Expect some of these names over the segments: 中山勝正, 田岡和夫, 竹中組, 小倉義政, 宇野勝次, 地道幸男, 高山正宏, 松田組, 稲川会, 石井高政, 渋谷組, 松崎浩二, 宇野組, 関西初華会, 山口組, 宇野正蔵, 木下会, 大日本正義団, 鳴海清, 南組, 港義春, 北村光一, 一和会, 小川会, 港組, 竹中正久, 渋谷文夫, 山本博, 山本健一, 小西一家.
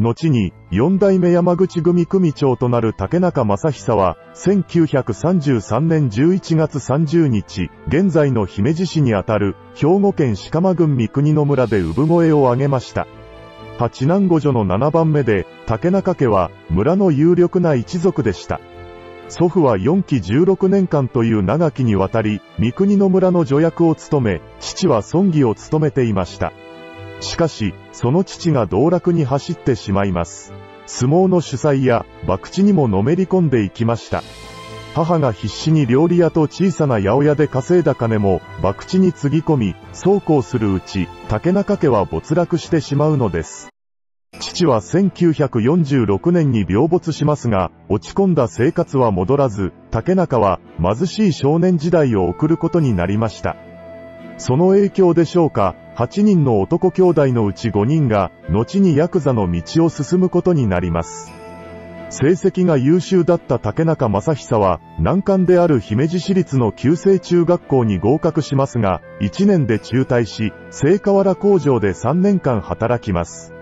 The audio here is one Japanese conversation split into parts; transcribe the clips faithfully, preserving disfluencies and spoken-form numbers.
後に、四代目山口組組長となる竹中正久は、せんきゅうひゃくさんじゅうさんねんじゅういちがつさんじゅうにち、現在の姫路市にあたる、兵庫県鹿間郡三国の村で産声を上げました。八男五女のななばんめで、竹中家は、村の有力な一族でした。祖父はよんきじゅうろくねんかんという長きにわたり、三国の村の助役を務め、父は村議を務めていました。しかし、その父が道楽に走ってしまいます。相撲の主催や、博打にものめり込んでいきました。母が必死に料理屋と小さな八百屋で稼いだ金も、博打につぎ込み、そうこうするうち、竹中家は没落してしまうのです。父はせんきゅうひゃくよんじゅうろくねんに病没しますが、落ち込んだ生活は戻らず、竹中は貧しい少年時代を送ることになりました。その影響でしょうか、はちにんの男兄弟のうちごにんが、後にヤクザの道を進むことになります。成績が優秀だった竹中正久は、難関である姫路市立の旧制中学校に合格しますが、いちねんで中退し、聖河原工場でさんねんかん働きます。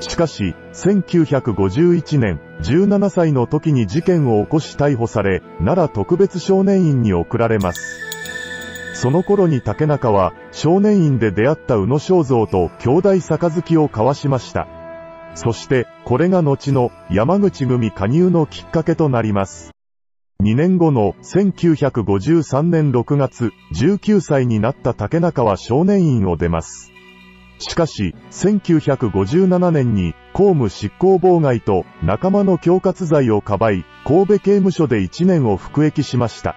しかし、せんきゅうひゃくごじゅういちねん、じゅうななさいの時に事件を起こし逮捕され、奈良特別少年院に送られます。その頃に竹中は少年院で出会った宇野正蔵と兄弟杯を交わしました。そしてこれが後の山口組加入のきっかけとなります。にねんごのせんきゅうひゃくごじゅうさんねんろくがつ、じゅうきゅうさいになった竹中は少年院を出ます。しかし、せんきゅうひゃくごじゅうななねんに公務執行妨害と仲間の恐喝罪をかばい、神戸刑務所でいちねんを服役しました。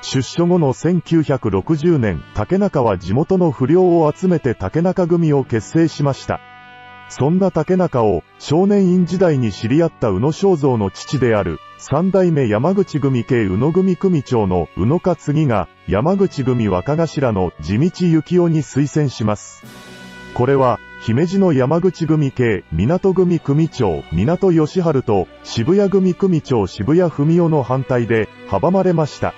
出所後のせんきゅうひゃくろくじゅうねん、竹中は地元の不良を集めて竹中組を結成しました。そんな竹中を少年院時代に知り合った宇野正蔵の父である三代目山口組系宇野組組長の宇野勝次が山口組若頭の地道幸男に推薦します。これは姫路の山口組系港組組長港義春と渋谷組組長渋谷文夫の反対で阻まれました。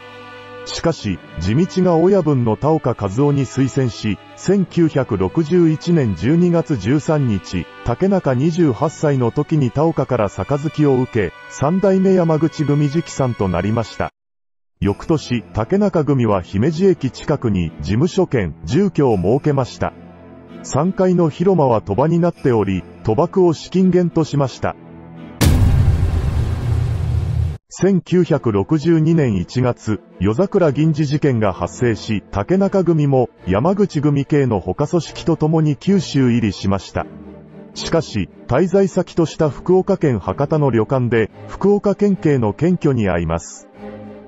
しかし、地道が親分の田岡和夫に推薦し、せんきゅうひゃくろくじゅういちねんじゅうにがつじゅうさんにち、竹中にじゅうはっさいの時に田岡から杯を受け、三代目山口組直参となりました。翌年、竹中組は姫路駅近くに事務所兼住居を設けました。さんがいの広間は賭場になっており、賭博を資金源としました。せんきゅうひゃくろくじゅうにねんいちがつ、夜桜銀次事件が発生し、竹中組も山口組系の他組織と共に九州入りしました。しかし、滞在先とした福岡県博多の旅館で、福岡県警の検挙に遭います。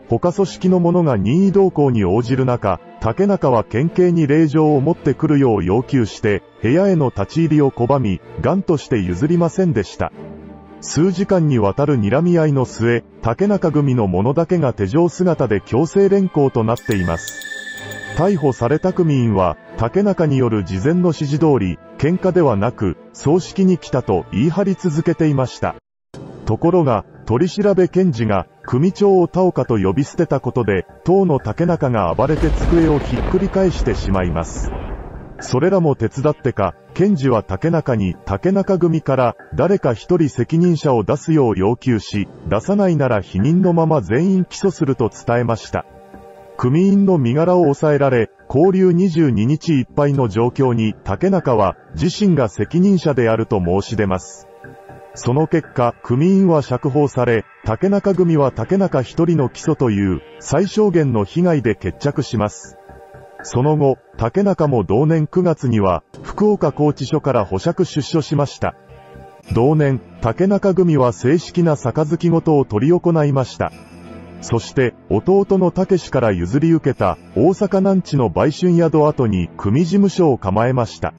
他組織の者が任意同行に応じる中、竹中は県警に令状を持ってくるよう要求して、部屋への立ち入りを拒み、頑として譲りませんでした。数時間にわたる睨み合いの末、竹中組の者だけが手錠姿で強制連行となっています。逮捕された組員は、竹中による事前の指示通り、喧嘩ではなく、葬式に来たと言い張り続けていました。ところが、取り調べ検事が、組長を田岡と呼び捨てたことで、当の竹中が暴れて机をひっくり返してしまいます。それらも手伝ってか、検事は竹中に竹中組から誰か一人責任者を出すよう要求し、出さないなら否認のまま全員起訴すると伝えました。組員の身柄を抑えられ、勾留にじゅうににちいっぱいの状況に竹中は自身が責任者であると申し出ます。その結果、組員は釈放され、竹中組は竹中一人の起訴という最小限の被害で決着します。その後、竹中も同年くがつには、福岡拘置所から保釈出所しました。同年、竹中組は正式な杯事を取り行いました。そして、弟の武から譲り受けた、大阪南地の売春宿跡に組事務所を構えました。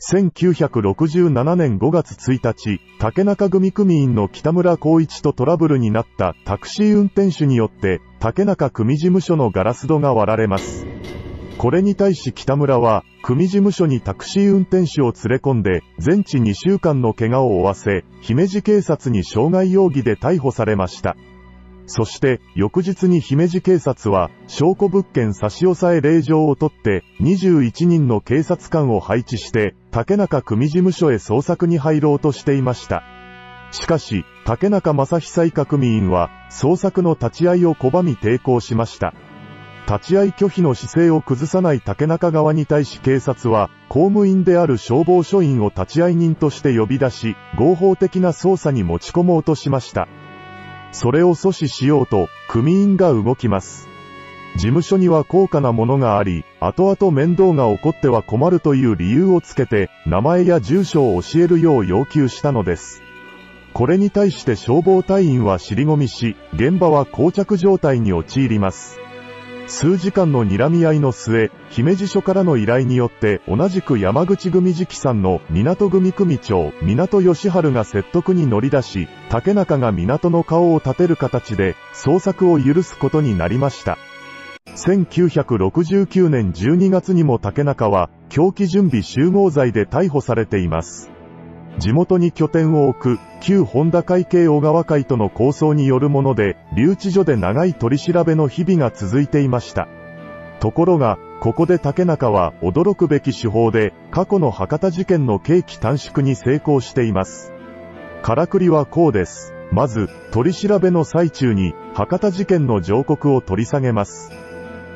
せんきゅうひゃくろくじゅうななねんごがつついたち、竹中組組員の北村光一とトラブルになったタクシー運転手によって、竹中組事務所のガラス戸が割られます。これに対し北村は、組事務所にタクシー運転手を連れ込んで、全治にしゅうかんの怪我を負わせ、姫路警察に傷害容疑で逮捕されました。そして、翌日に姫路警察は、証拠物件差し押さえ令状を取って、にじゅういちにんの警察官を配置して、竹中組事務所へ捜索に入ろうとしていました。しかし、竹中正久医科組員は、捜索の立ち会いを拒み抵抗しました。立ち会い拒否の姿勢を崩さない竹中側に対し警察は、公務員である消防署員を立ち会い人として呼び出し、合法的な捜査に持ち込もうとしました。それを阻止しようと、組員が動きます。事務所には高価なものがあり、後々面倒が起こっては困るという理由をつけて、名前や住所を教えるよう要求したのです。これに対して消防隊員は尻込みし、現場は膠着状態に陥ります。数時間の睨み合いの末、姫路署からの依頼によって同じく山口組直参の港組組長、港義春が説得に乗り出し、竹中が港の顔を立てる形で捜索を許すことになりました。せんきゅうひゃくろくじゅうきゅうねんじゅうにがつにも竹中は凶器準備集合罪で逮捕されています。地元に拠点を置く旧本田会系小川会との抗争によるもので、留置所で長い取り調べの日々が続いていました。ところが、ここで竹中は驚くべき手法で、過去の博多事件の刑期短縮に成功しています。からくりはこうです。まず、取り調べの最中に、博多事件の上告を取り下げます。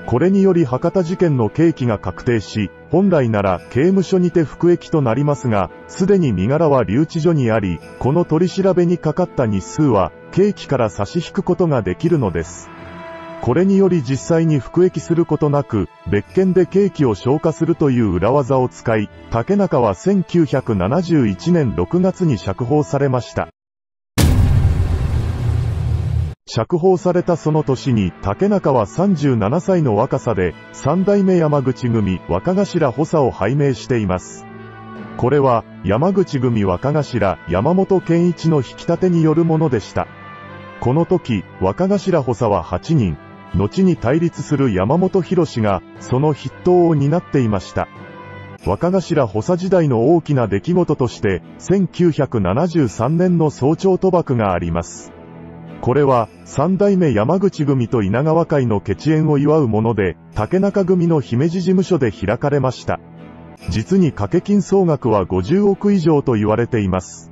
これにより博多事件の刑期が確定し、本来なら刑務所にて服役となりますが、すでに身柄は留置所にあり、この取り調べにかかった日数は、刑期から差し引くことができるのです。これにより実際に服役することなく、別件で刑期を消化するという裏技を使い、竹中はせんきゅうひゃくななじゅういちねんろくがつに釈放されました。釈放されたその年に竹中はさんじゅうななさいの若さで三代目山口組若頭補佐を拝命しています。これは山口組若頭山本健一の引き立てによるものでした。この時若頭補佐ははちにん、後に対立する山本博がその筆頭を担っていました。若頭補佐時代の大きな出来事としてせんきゅうひゃくななじゅうさんねんの早朝賭博があります。これは三代目山口組と稲川会の決縁を祝うもので、竹中組の姫路事務所で開かれました。実に掛け金総額はごじゅうおく以上と言われています。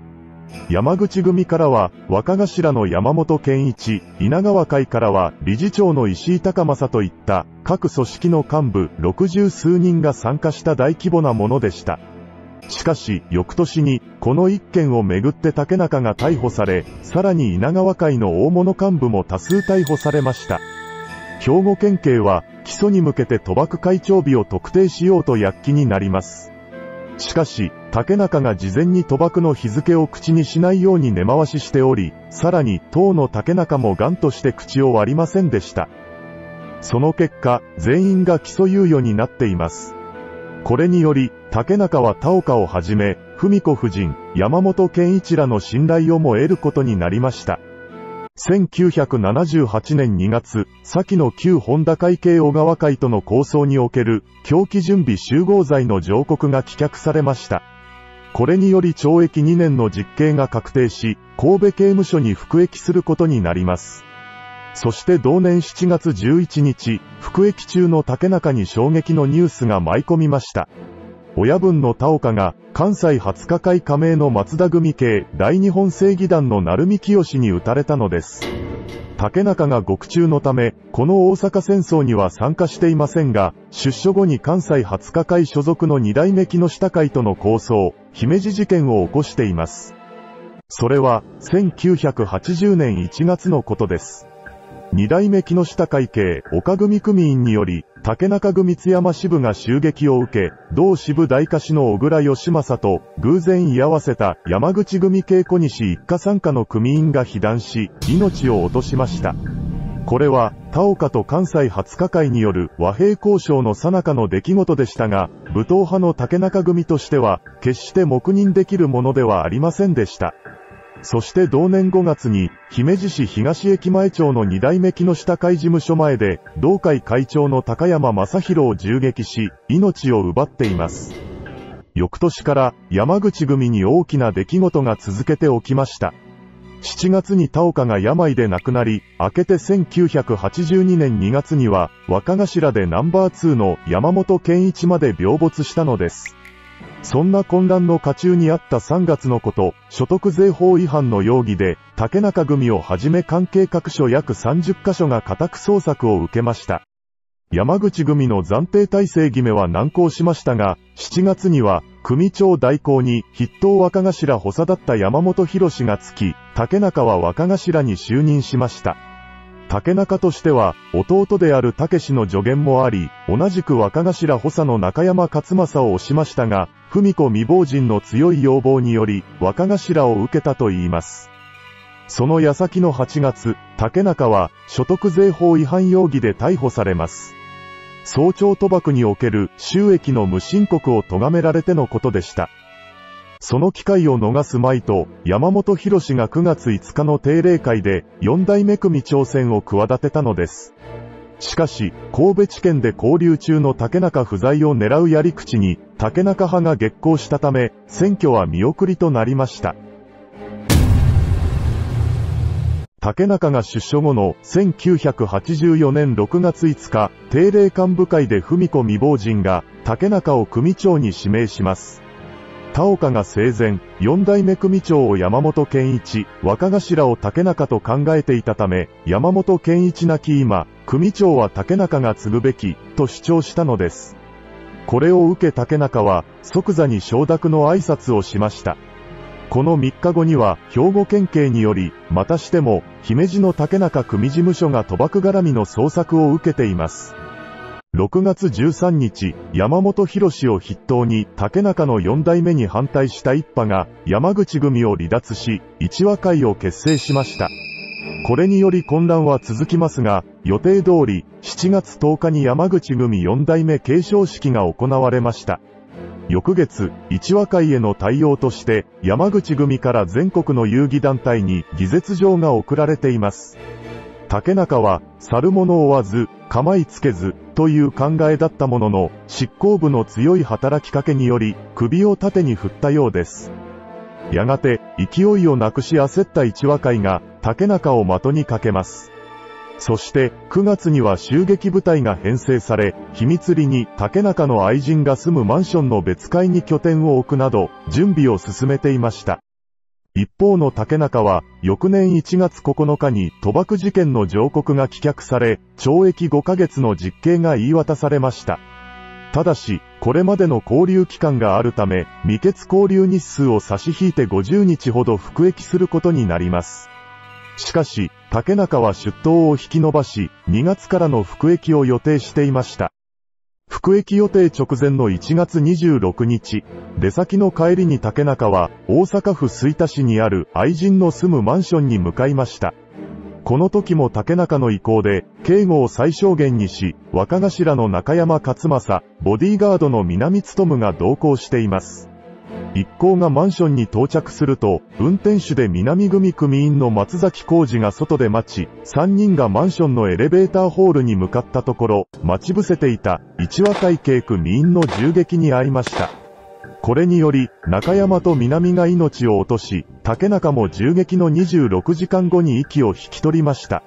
山口組からは若頭の山本健一、稲川会からは理事長の石井高政といった各組織の幹部ろくじゅうすうにんが参加した大規模なものでした。しかし、翌年に、この一件をめぐって竹中が逮捕され、さらに稲川会の大物幹部も多数逮捕されました。兵庫県警は、起訴に向けて賭博会長日を特定しようと躍起になります。しかし、竹中が事前に賭博の日付を口にしないように根回ししており、さらに、当の竹中も頑として口を割りませんでした。その結果、全員が起訴猶予になっています。これにより、竹中は田岡をはじめ、文子夫人、山本健一らの信頼をも得ることになりました。せんきゅうひゃくななじゅうはちねんにがつ、先の旧本田会系小川会との抗争における、凶器準備集合罪の上告が棄却されました。これにより懲役にねんの実刑が確定し、神戸刑務所に服役することになります。そして同年しちがつじゅういちにち、服役中の竹中に衝撃のニュースが舞い込みました。親分の田岡が、関西初華会加盟の松田組系大日本正義団の鳴海清に撃たれたのです。竹中が獄中のため、この大阪戦争には参加していませんが、出所後に関西初華会所属の二代目木下会との抗争、姫路事件を起こしています。それは、せんきゅうひゃくはちじゅうねんいちがつのことです。二代目木下会系岡組組員により、竹中組津山支部が襲撃を受け、同支部大家主の小倉義政と偶然居合わせた山口組系小西一家傘下の組員が被弾し、命を落としました。これは、田岡と関西初華会による和平交渉の最中の出来事でしたが、武闘派の竹中組としては、決して黙認できるものではありませんでした。そして同年ごがつに、姫路市東駅前町の二代目木下会事務所前で、同会会長の高山正宏を銃撃し、命を奪っています。翌年から、山口組に大きな出来事が続けて起きました。しちがつに田岡が病で亡くなり、明けてせんきゅうひゃくはちじゅうにねんにがつには、若頭でナンバーツーの山本健一まで病没したのです。そんな混乱の渦中にあったさんがつのこと、所得税法違反の容疑で、竹中組をはじめ関係各所約さんじゅっかしょが家宅捜索を受けました。山口組の暫定体制決めは難航しましたが、しちがつには、組長代行に筆頭若頭補佐だった山本博士がつき、竹中は若頭に就任しました。竹中としては、弟である武氏の助言もあり、同じく若頭補佐の中山勝正を推しましたが、文子未亡人の強い要望により、若頭を受けたといいます。その矢先のはちがつ、竹中は所得税法違反容疑で逮捕されます。早朝賭博における収益の無申告を咎められてのことでした。その機会を逃すまいと、山本博士がくがついつかの定例会でよんだいめ組挑戦を企てたのです。しかし、神戸地検で勾留中の竹中不在を狙うやり口に、竹中派が激高したため、選挙は見送りとなりました。竹中が出所後のせんきゅうひゃくはちじゅうよねんろくがついつか、定例幹部会で文子未亡人が竹中を組長に指名します。田岡が生前、よんだいめ組長を山本健一、若頭を竹中と考えていたため、山本健一亡き今、組長は竹中が継ぐべき、と主張したのです。これを受け竹中は、即座に承諾の挨拶をしました。このみっかごには、兵庫県警により、またしても、姫路の竹中組事務所が賭博絡みの捜索を受けています。ろくがつじゅうさんにち、山本博士を筆頭に、竹中のよんだいめに反対した一派が、山口組を離脱し、一和会を結成しました。これにより混乱は続きますが、予定通り、しちがつとおかに山口組よんだいめ継承式が行われました。翌月、一和会への対応として、山口組から全国の遊戯団体に議説状が送られています。竹中は、去る者を追わず、構いつけず、という考えだったものの、執行部の強い働きかけにより、首を縦に振ったようです。やがて、勢いをなくし焦った一和会が、竹中を的にかけます。そして、くがつには襲撃部隊が編成され、秘密裏に竹中の愛人が住むマンションの別階に拠点を置くなど、準備を進めていました。一方の竹中は、翌年いちがつここのかに賭博事件の上告が棄却され、ちょうえきごかげつの実刑が言い渡されました。ただし、これまでの勾留期間があるため、未決勾留日数を差し引いてごじゅうにちほど服役することになります。しかし、竹中は出頭を引き延ばし、にがつからの服役を予定していました。服役予定直前のいちがつにじゅうろくにち、出先の帰りに竹中は、大阪府吹田市にある愛人の住むマンションに向かいました。この時も竹中の意向で、警護を最小限にし、若頭の中山勝正、ボディーガードの南努が同行しています。一行がマンションに到着すると、運転手で南組組員の松崎浩二が外で待ち、さんにんがマンションのエレベーターホールに向かったところ、待ち伏せていた一和会系組員の銃撃に遭いました。これにより、中山と南が命を落とし、竹中も銃撃のにじゅうろくじかんごに息を引き取りました。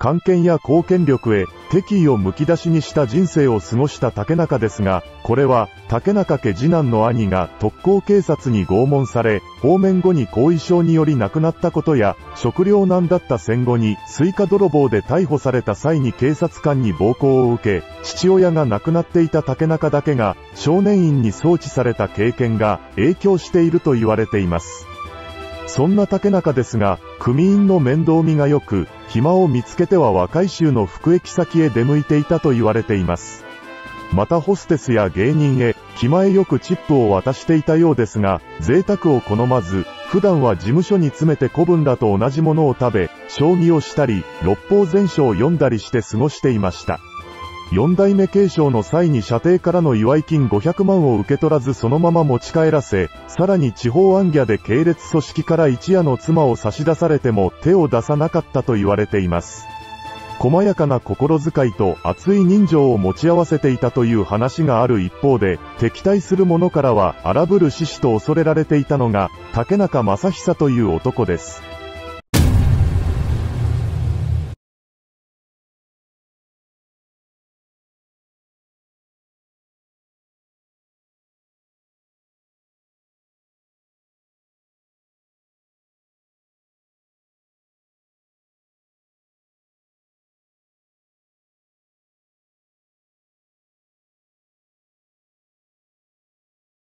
官権や公権力へ敵意をむき出しにした人生を過ごした竹中ですが、これは竹中家次男の兄が特攻警察に拷問され、放免後に後遺症により亡くなったことや、食糧難だった戦後にスイカ泥棒で逮捕された際に警察官に暴行を受け、父親が亡くなっていた竹中だけが少年院に送致された経験が影響していると言われています。そんな竹中ですが、組員の面倒見が良く、暇を見つけては若い衆の服役先へ出向いていたと言われています。またホステスや芸人へ、気前よくチップを渡していたようですが、贅沢を好まず、普段は事務所に詰めて子分らと同じものを食べ、将棋をしたり、六法全書を読んだりして過ごしていました。よんだいめ継承の際に射程からの祝い金ごひゃくまんを受け取らずそのまま持ち帰らせ、さらに地方行脚で系列組織から一夜の妻を差し出されても手を出さなかったと言われています。細やかな心遣いと熱い人情を持ち合わせていたという話がある一方で、敵対する者からは荒ぶる志士と恐れられていたのが竹中正久という男です。